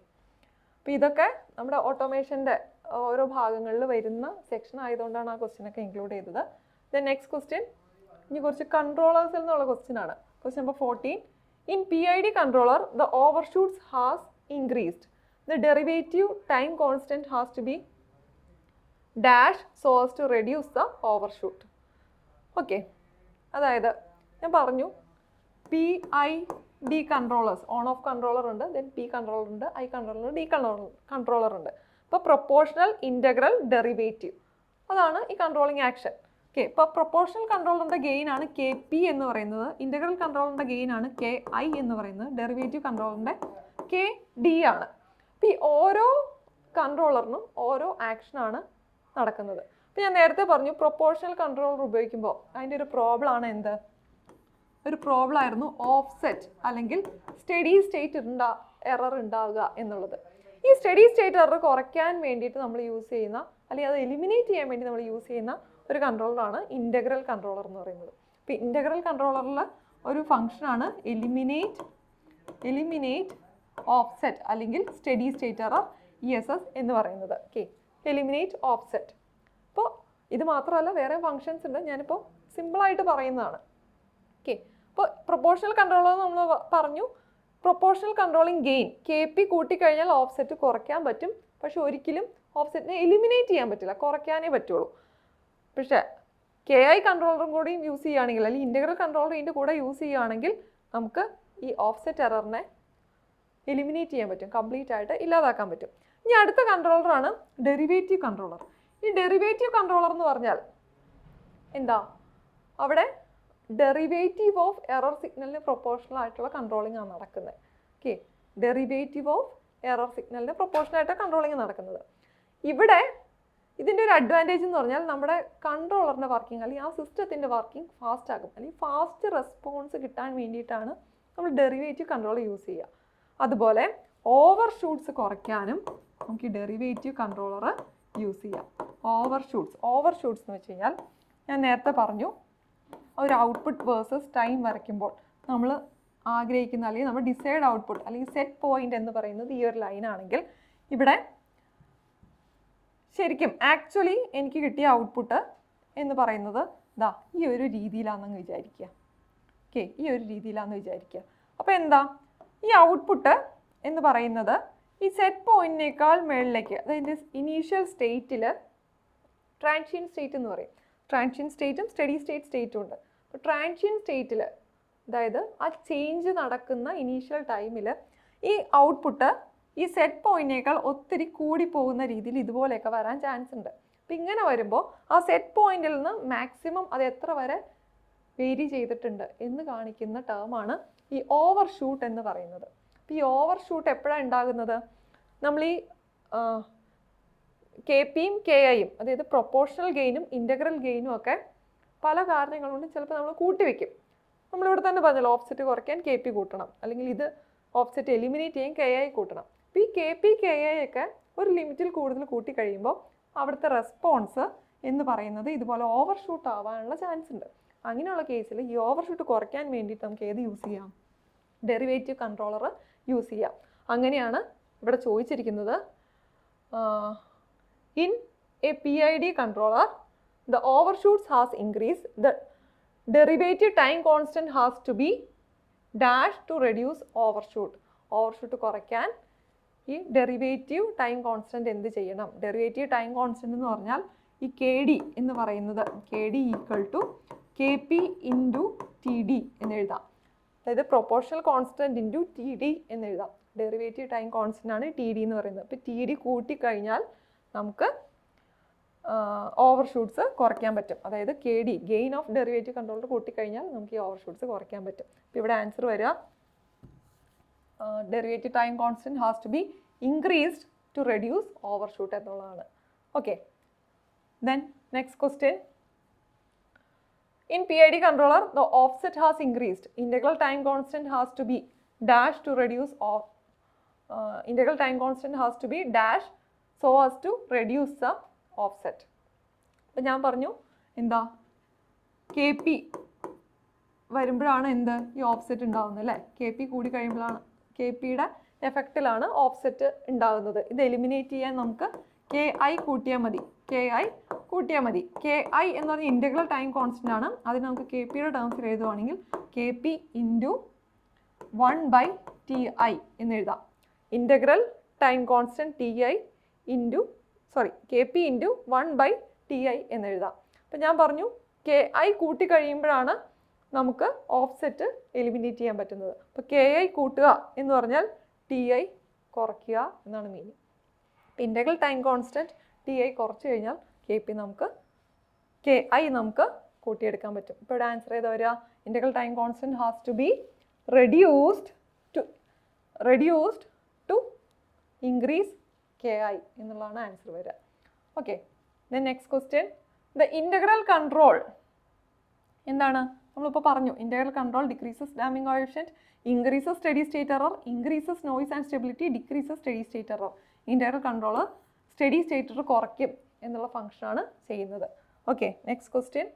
അപ്പോൾ ഇതൊക്കെ നമ്മുടെ ഓട്ടോമേഷൻ്റെ ഓരോ ഭാഗങ്ങളിൽ വരുന്ന സെക്ഷൻ ആയതുകൊണ്ടാണ് ആ ക്വസ്റ്റ്യനൊക്കെ ഇൻക്ലൂഡ് ചെയ്തത്. ദെൻ നെക്സ്റ്റ് ക്വസ്റ്റ്യൻ, ഇനി കുറച്ച് കൺട്രോളേഴ്സിൽ നിന്നുള്ള ക്വസ്റ്റ്യൻ ആണ്. Question number 14, in PID controller, the overshoots has increased. The derivative time constant has to be dash so as to reduce the overshoot. Okay, അതായത് ഞാൻ പറഞ്ഞു PID controllers, on off controller ഉണ്ട്, then P controller ഉണ്ട്, I controller ഉണ്ട്, D controller ഉണ്ട്. അപ്പോൾ proportional, integral, derivative അതാണ് ഈ controlling action. ഓക്കെ, ഇപ്പോൾ പ്രൊപ്പോർഷണൽ കൺട്രോളറിൻ്റെ ഗെയിൻ ആണ് Kp എന്ന് പറയുന്നത്, ഇൻ്റഗ്രൽ കൺട്രോളറിൻ്റെ ഗെയിൻ ആണ് Ki എന്ന് പറയുന്നത്, ഡെറിവേറ്റീവ് കൺട്രോളറിൻ്റെ Kd ആണ്. അപ്പോൾ ഈ ഓരോ കൺട്രോളറിനും ഓരോ ആക്ഷനാണ് നടക്കുന്നത്. അപ്പോൾ ഞാൻ നേരത്തെ പറഞ്ഞു പ്രൊപ്പോർഷണൽ കൺട്രോളർ ഉപയോഗിക്കുമ്പോൾ അതിൻ്റെ ഒരു പ്രോബ്ലമാണ് എന്ത്? ഒരു പ്രോബ്ലമായിരുന്നു ഓഫ്സെറ്റ് അല്ലെങ്കിൽ സ്റ്റഡി സ്റ്റേറ്റ് എറർ ഉണ്ടാവുക എന്നുള്ളത്. ഈ സ്റ്റഡി സ്റ്റേറ്റ് എറർ കുറയ്ക്കാൻ വേണ്ടിയിട്ട് നമ്മൾ യൂസ് ചെയ്യുന്ന, അല്ലെങ്കിൽ അത് എലിമിനേറ്റ് ചെയ്യാൻ വേണ്ടി നമ്മൾ യൂസ് ചെയ്യുന്ന ഒരു കൺട്രോളറാണ് ഇൻ്റഗ്രൽ കൺട്രോളർ എന്ന് പറയുന്നത്. അപ്പോൾ ഇൻ്റഗ്രൽ കൺട്രോളറിൽ ഒരു ഫംഗ്ഷനാണ് എലിമിനേറ്റ് ഓഫ്സെറ്റ് അല്ലെങ്കിൽ സ്റ്റഡി സ്റ്റേറ്റ് എറർ ESS എന്ന് പറയുന്നത്. Okay, eliminate offset. അപ്പോൾ ഇത് മാത്രമല്ല വേറെ ഫംഗ്ഷൻസ് ഉണ്ട്, ഞാനിപ്പോൾ സിമ്പിളായിട്ട് പറയുന്നതാണ്. ഓക്കെ, അപ്പോൾ പ്രൊപ്പോർഷണൽ കൺട്രോളർ നമ്മൾ പറഞ്ഞു പ്രൊപ്പോർഷണൽ കൺട്രോളിങ് ഗെയിൻ Kp കൂട്ടിക്കഴിഞ്ഞാൽ ഓഫ്സെറ്റ് കുറയ്ക്കാൻ പറ്റും, പക്ഷെ ഒരിക്കലും ഓഫ്സെറ്റിനെ എലിമിനേറ്റ് ചെയ്യാൻ പറ്റില്ല, കുറയ്ക്കാനേ പറ്റുള്ളൂ. പക്ഷേ Ki കൺട്രോളറും കൂടി യൂസ് ചെയ്യുകയാണെങ്കിൽ, അല്ലെങ്കിൽ ഇൻ്റഗ്രൽ കൺട്രോളർ ഇതിൻ്റെ കൂടെ യൂസ് ചെയ്യുകയാണെങ്കിൽ നമുക്ക് ഈ ഓഫ്സെറ്റ് എററിനെ എലിമിനേറ്റ് ചെയ്യാൻ പറ്റും, കംപ്ലീറ്റ് ആയിട്ട് ഇല്ലാതാക്കാൻ പറ്റും. ഇനി അടുത്ത കൺട്രോളറാണ് ഡെറിവേറ്റീവ് കൺട്രോളർ. ഈ ഡെറിവേറ്റീവ് കൺട്രോളർ എന്ന് പറഞ്ഞാൽ എന്താ, അവിടെ ഡെറിവേറ്റീവ് ഓഫ് എറർ സിഗ്നലിന് പ്രൊപ്പോർഷണൽ ആയിട്ടുള്ള കൺട്രോളിംഗ് ആണ് നടക്കുന്നത്. ഓക്കെ, ഡെറിവേറ്റീവ് ഓഫ് എറർ സിഗ്നലിന് പ്രൊപ്പോർഷണൽ ആയിട്ട് കൺട്രോളിംഗ് നടക്കുന്നത്. ഇവിടെ ഇതിൻ്റെ ഒരു അഡ്വാൻറ്റേജ് എന്ന് പറഞ്ഞാൽ നമ്മുടെ കൺട്രോളറിൻ്റെ വർക്കിംഗ് അല്ലെങ്കിൽ ആ സിസ്റ്റത്തിൻ്റെ വർക്കിംഗ് ഫാസ്റ്റ് ആകും, അല്ലെങ്കിൽ ഫാസ്റ്റ് റെസ്പോൺസ് കിട്ടാൻ വേണ്ടിയിട്ടാണ് നമ്മൾ ഡെറിവേറ്റീവ് കൺട്രോൾ യൂസ് ചെയ്യുക. അതുപോലെ ഓവർ ഷൂട്ട്സ് കുറയ്ക്കാനും നമുക്ക് ഡെറിവേറ്റീവ് കൺട്രോളർ യൂസ് ചെയ്യാം. ഓവർ ഷൂട്ട്സ് എന്ന് വെച്ച് കഴിഞ്ഞാൽ ഞാൻ നേരത്തെ പറഞ്ഞു, ഒരു ഔട്ട്പുട്ട് വേഴ്സസ് ടൈം വരയ്ക്കുമ്പോൾ നമ്മൾ ആഗ്രഹിക്കുന്ന അല്ലെങ്കിൽ നമ്മൾ ഡിസൈഡ് ഔട്ട്പുട്ട് അല്ലെങ്കിൽ സെറ്റ് പോയിൻ്റ് എന്ന് പറയുന്നത് ഈ ഒരു ലൈനാണെങ്കിൽ, ഇവിടെ ശരിക്കും ആക്ച്വലി എനിക്ക് കിട്ടിയ ഔട്ട്പുട്ട് എന്ന് പറയുന്നത് ദാ ഈ ഒരു രീതിയിലാണെന്ന് വിചാരിക്കുക. ഓക്കെ, ഈ ഒരു രീതിയിലാണെന്ന് വിചാരിക്കുക. അപ്പോൾ എന്താ ഈ ഔട്ട്പുട്ട് എന്ന് പറയുന്നത് ഈ സെറ്റ് പോയിന്റിനേക്കാൾ മുകളിലേക്ക്, അതായത് ഇനീഷ്യൽ സ്റ്റേറ്റിൽ ട്രാൻഷ്യൻ സ്റ്റേറ്റ് എന്ന് പറയും. ട്രാൻഷ്യൻ സ്റ്റേറ്റും സ്റ്റഡി സ്റ്റേറ്റും ഉണ്ട്. അപ്പോൾ ട്രാൻഷ്യൻ സ്റ്റേറ്റിൽ, അതായത് ആ ചേഞ്ച് നടക്കുന്ന ഇനീഷ്യൽ ടൈമിൽ ഈ ഔട്ട്പുട്ട് ഈ സെറ്റ് പോയിന്റിനേക്കാൾ ഒത്തിരി കൂടി പോകുന്ന രീതിയിൽ ഇതുപോലെയൊക്കെ വരാൻ ചാൻസ് ഉണ്ട്. അപ്പം ഇങ്ങനെ വരുമ്പോൾ ആ സെറ്റ് പോയിന്റിൽ നിന്ന് മാക്സിമം അത് എത്ര വരെ വേരി ചെയ്തിട്ടുണ്ട് എന്ന് കാണിക്കുന്ന ടേമാണ് ഈ ഓവർ ഷൂട്ട് എന്ന് പറയുന്നത്. അപ്പോൾ ഈ ഓവർ ഷൂട്ട് എപ്പോഴാണ് ഉണ്ടാകുന്നത്? നമ്മൾ ഈ കെ പിയും കെ ഐയും, അതായത് പ്രൊപ്പോർഷണൽ ഗെയിനും ഇൻ്റഗ്രൽ ഗെയിനും ഒക്കെ പല കാരണങ്ങൾ കൊണ്ട് ചിലപ്പോൾ നമ്മൾ കൂട്ടിവെക്കും. നമ്മളിവിടെ തന്നെ പറഞ്ഞല്ലോ, ഓഫ്സെറ്റ് കുറയ്ക്കാൻ കെ പി കൂട്ടണം, അല്ലെങ്കിൽ ഇത് ഓഫ്സെറ്റ് എലിമിനേറ്റ് ചെയ്യാൻ കെ ഐ കൂട്ടണം. അപ്പോൾ ഈ കെ പി കെ ഐ ഒക്കെ ഒരു ലിമിറ്റിൽ കൂടുതൽ കൂട്ടിക്കഴിയുമ്പോൾ അവിടുത്തെ റെസ്പോൺസ് എന്ന് പറയുന്നത് ഇതുപോലെ ഓവർ ഷൂട്ട് ആവാനുള്ള ചാൻസ് ഉണ്ട്. അങ്ങനെയുള്ള കേസിൽ ഈ ഓവർ ഷൂട്ട് കുറയ്ക്കാൻ വേണ്ടിയിട്ട് നമുക്ക് ഏത് യൂസ് ചെയ്യാം? ഡെറിവേറ്റീവ് കൺട്രോളർ യൂസ് ചെയ്യാം. അങ്ങനെയാണ് ഇവിടെ ചോദിച്ചിരിക്കുന്നത്, in a PID controller, the overshoots has increased, the derivative time constant has to be dash to reduce overshoot. Overshoot korikkan ee derivative time constant endu cheyanam? Derivative time constant ennu parnal ee Kd ennu parayunnathu Kd equal to Kp into Td ennu ezhudam. Adayithu proportional constant into Td ennu ezhudam. Derivative time constant aanu Td ennu parayunnathu. Appo Td kooti kayinjal നമുക്ക് ഓവർഷൂട്ട്സ് കുറയ്ക്കാൻ പറ്റും. അതായത് K D, gain of derivative controller കൂട്ടിക്കഴിഞ്ഞാൽ നമുക്ക് ഈ ഓവർഷൂട്ട്സ് കുറയ്ക്കാൻ പറ്റും. അപ്പോൾ ഇവിടെ ആൻസർ വരിക, derivative time constant has to be increased to reduce overshoot എന്നുള്ളതാണ്. Okay, then next question, in P I D controller the offset has increased, integral time constant has to be dash to reduce integral time constant has to be dash so as to reduce the offset. അപ്പോൾ ഞാൻ പറഞ്ഞു എന്താ, K P വരുമ്പോഴാണ് എന്ത് ഈ offset ഉണ്ടാകുന്നത് അല്ലേ? K P കൂടി കഴിയുമ്പോഴാണ്, കെ പിയുടെ എഫക്റ്റിലാണ് ഓഫ്സെറ്റ് ഉണ്ടാകുന്നത്. ഇത് എലിമിനേറ്റ് ചെയ്യാൻ നമുക്ക് കെ ഐ കൂട്ടിയാൽ മതി. കെ ഐ എന്ന് പറഞ്ഞാൽ ഇൻ്റഗ്രൽ ടൈം കോൺസ്റ്റൻ്റ് ആണ്. അതിന് നമുക്ക് കെ പിയുടെ ടേംസിൽ എഴുതുവാണെങ്കിൽ കെ പി ഇൻറ്റു 1/Ti എന്ന് എഴുതാം. Integral time constant T I K P into 1/Ti എന്നെഴുതാം. അപ്പം ഞാൻ പറഞ്ഞു കെ ഐ കൂട്ടിക്കഴിയുമ്പോഴാണ് നമുക്ക് ഓഫ്സെറ്റ് എലിമിനേറ്റ് ചെയ്യാൻ പറ്റുന്നത്. അപ്പോൾ കെ ഐ കൂട്ടുക എന്ന് പറഞ്ഞാൽ ടി ഐ കുറയ്ക്കുക എന്നാണ് മീനിങ്. അപ്പം integral time constant T I കുറച്ച് കഴിഞ്ഞാൽ കെ ഐ നമുക്ക് കൂട്ടിയെടുക്കാൻ പറ്റും. ഇപ്പോൾ ഇവിടെ ആൻസർ ചെയ്താൽ വരിക, integral time constant has to be reduced to increase K I എന്നുള്ളതാണ് ആൻസർ വരിക. Okay, then next question, the integral control എന്താണ്? നമ്മളിപ്പോൾ പറഞ്ഞു integral control decreases damping coefficient, increases steady state error, increases noise and stability, decreases steady state error. Integral control steady state error കുറയ്ക്കും എന്നുള്ള ഫംഗ്ഷനാണ് ചെയ്യുന്നത്. Okay, next question,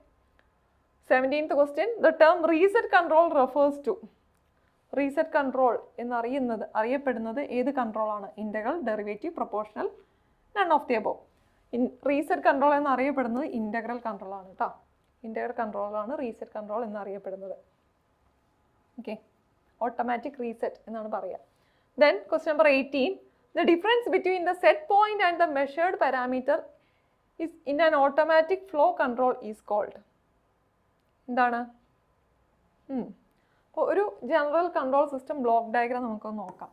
17th question, the term reset control refers to. Reset control എന്നറിയപ്പെടുന്നത് ഏത് കൺട്രോളാണ്? Integral, derivative, proportional, none of the above. Reset control എന്നറിയപ്പെടുന്നത് integral കൺട്രോളാണ് കേട്ടോ. ഇൻ്റഗ്രൽ കൺട്രോളാണ് റീസെറ്റ് കൺട്രോൾ എന്നറിയപ്പെടുന്നത്. ഓക്കെ, ഓട്ടോമാറ്റിക് റീസെറ്റ് എന്നാണ് പറയുക. Then question number 18, the difference between the set point and the measured parameter is in an automatic flow control is called. എന്താണ്? ഒരു general control system block diagram നമുക്കൊന്ന് നോക്കാം.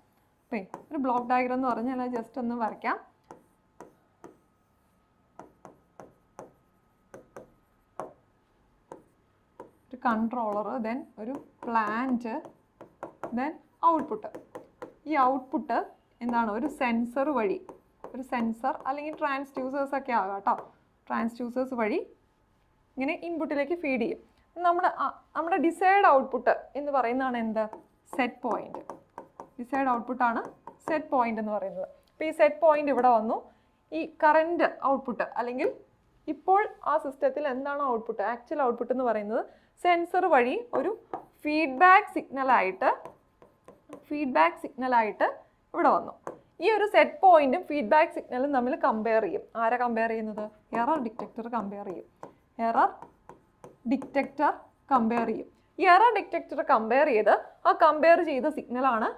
a block diagram just on the controller, then a plant, then output. This output is a sensor. A sensor or transducers. Transducers input feed. We desired output is the set point. Desired output is set point. This set point is the current output. Now, our system is the output. Actual output is the sensor feedback signal आयटे इवड़ा set point feedback signal नम्मेले compare error detector compare uh compare signal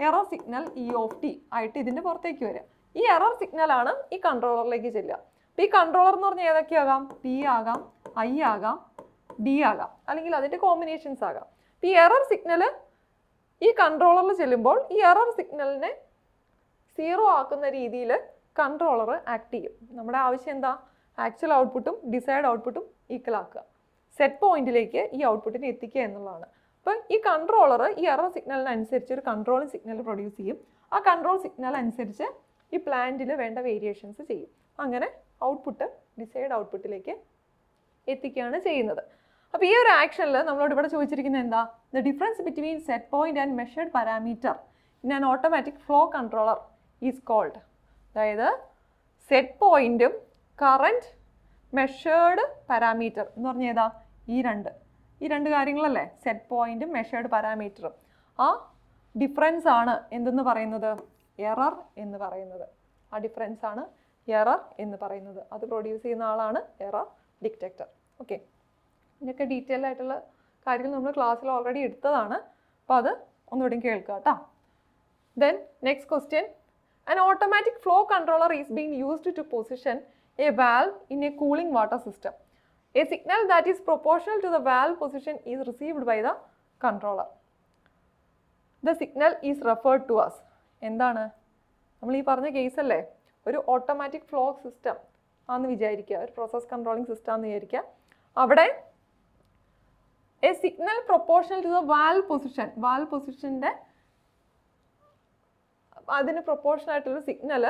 error signal E of t आयटे दिने पढ़ते क्यों रहे error signal आणा controller लेके चलिया P controller नोर ने याद क्या आगाम P आगाम I आगाम D आगाम अलग अलग combinations आगाम P error signal this controller this error signal is zero the controller active. The actual output and desired output equal. Set point this output is equal. This controller this error signal and control signal produce. That control signal and this plant variations. That output desired output equal. Now, in this action, the difference between set point and measured parameter in an automatic flow controller is called. That is, set point, current, measured parameter. What is this? These two things, set point, measured parameter. That difference is error. That difference is error. That produces error detector. Okay. This is detail that we have already done in class. Then, next question. An automatic flow controller is being used to position a valve in a cooling water system. A signal that is proportional to the valve position is received by the controller. The signal is referred to as. What is this case? An automatic flow system. A process controlling system. A signal proportional to the valve position. Valve position is proportional to the signal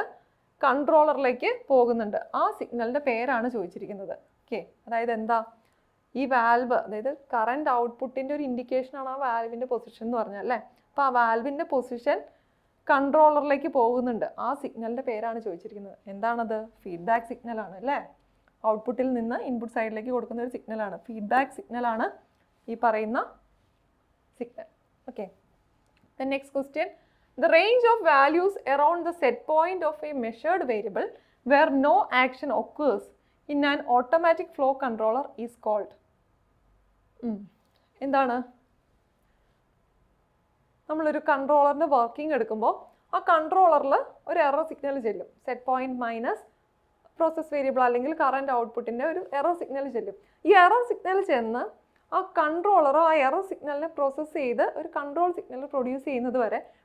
controller like that signal pair is okay. That is this valve, that is current output indication of valve position. The valve position controller like that signal pair is the feedback signal. Output is the input side signal. Feedback signal. This signal. Okay. The next question. The range of values around the set point of a measured variable where no action occurs in an automatic flow controller is called. What is it? Controller is working. A controller is an error signal. Set point minus process variable current output is an error signal. This error signal is a controller or error signal process a control signal produce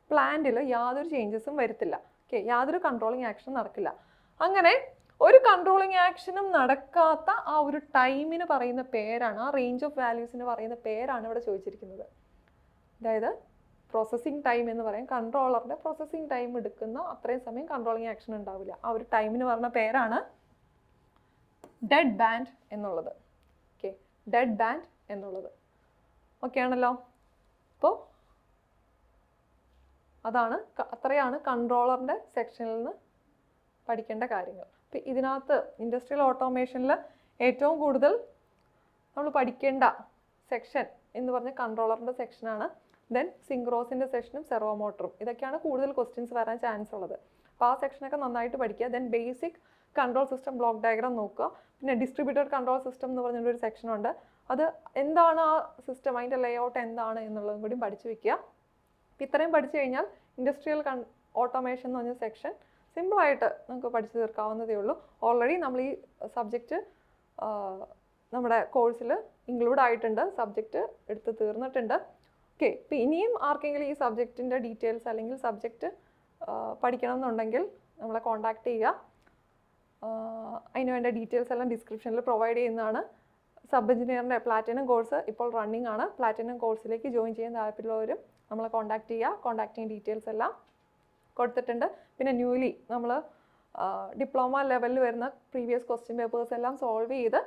plant yadharu changes varitilla. Okay, yadharu controlling action nadakkilla. Angane oru controlling action nadakkaatha aa oru time nu parayna perana aa range of values nu parayna perana ivda choichirikkunnathu. Adayithu processing time ennu parayum controller inde processing time edukkunna athray samayam controlling action undavilla. Aa oru time nu parayna perana dead band ennullathu. Okay, dead band. Okay, now that's the controller section. This is industrial automation. This section is controller section. Then synchros section is servo motor. This is questions chance. Section then basic control system block diagram. Then distributed control system section. That is the system layout and the industrial automation section. Simple already we subject course include subject okay, subject details subject പഠിക്കണമെന്നുണ്ടെങ്കിൽ നമ്മളെ contact ചെയ്യുക. അതിന് വേണ്ട details എല്ലാം ഡിസ്ക്രിപ്ഷനിൽ provide ചെയ്യുന്നതാണ്. Sub എഞ്ചിനീയറിൻ്റെ platinum course ഇപ്പോൾ running ആണ്. പ്ലാറ്റിനം കോഴ്സിലേക്ക് ജോയിൻ ചെയ്യാൻ താല്പര്യമുള്ളവരും നമ്മളെ കോൺടാക്റ്റ് ചെയ്യുക. കോൺടാക്റ്റിങ് ഡീറ്റെയിൽസ് എല്ലാം കൊടുത്തിട്ടുണ്ട്. പിന്നെ ന്യൂലി നമ്മൾ ഡിപ്ലോമ ലെവലിൽ വരുന്ന പ്രീവിയസ് ക്വസ്റ്റ്യൻ പേപ്പേഴ്സ് എല്ലാം സോൾവ് ചെയ്ത്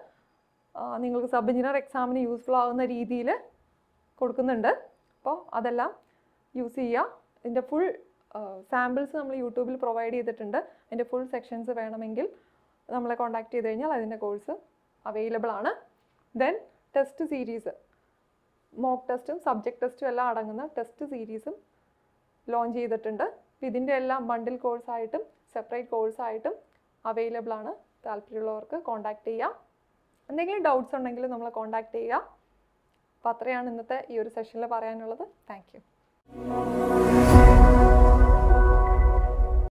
നിങ്ങൾക്ക് സബ് എഞ്ചിനീയർ എക്സാമിന് യൂസ്ഫുൾ ആകുന്ന രീതിയിൽ കൊടുക്കുന്നുണ്ട്. അപ്പോൾ അതെല്ലാം യൂസ് ചെയ്യുക. ഇതിൻ്റെ ഫുൾ സാമ്പിൾസ് നമ്മൾ യൂട്യൂബിൽ പ്രൊവൈഡ് ചെയ്തിട്ടുണ്ട്. അതിൻ്റെ ഫുൾ സെക്ഷൻസ് വേണമെങ്കിൽ നമ്മളെ കോൺടാക്റ്റ് ചെയ്ത് കഴിഞ്ഞാൽ അതിൻ്റെ കോഴ്സ് അവൈലബിൾ ആണ്. ദെൻ ടെസ്റ്റ് സീരീസ്, മോക്ക് ടെസ്റ്റും സബ്ജക്ട് ടെസ്റ്റും എല്ലാം അടങ്ങുന്ന ടെസ്റ്റ് സീരീസും ലോഞ്ച് ചെയ്തിട്ടുണ്ട്. അപ്പോൾ ഇതിൻ്റെ എല്ലാം ബണ്ടിൽ കോഴ്സായിട്ടും സെപ്പറേറ്റ് കോഴ്സായിട്ടും അവൈലബിൾ ആണ്. താല്പര്യമുള്ളവർക്ക് കോൺടാക്റ്റ് ചെയ്യുക. എന്തെങ്കിലും ഡൗട്ട്സ് ഉണ്ടെങ്കിൽ നമ്മളെ കോൺടാക്റ്റ് ചെയ്യുക. അപ്പോൾ അത്രയാണ് ഇന്നത്തെ ഈ ഒരു സെഷനിൽ പറയാനുള്ളത്. Thank U.